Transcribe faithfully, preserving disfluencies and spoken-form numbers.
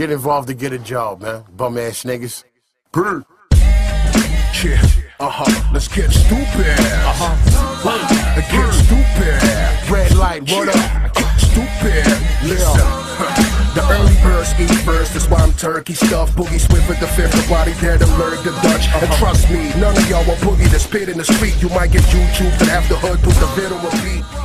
Get involved to get a job, man. Bum ass niggas. Brr. Yeah. Uh-huh. Let's get stupid. Uh-huh. Let's get stupid. Red light, what up? Stupid. Listen. The early birds eat first, that's why I'm turkey stuffed. Boogie Swift with the fifth, the body there to lurk the Dutch. And trust me, none of y'all will boogie the spit in the street. You might get YouTube, but have the hood through the middle of beat.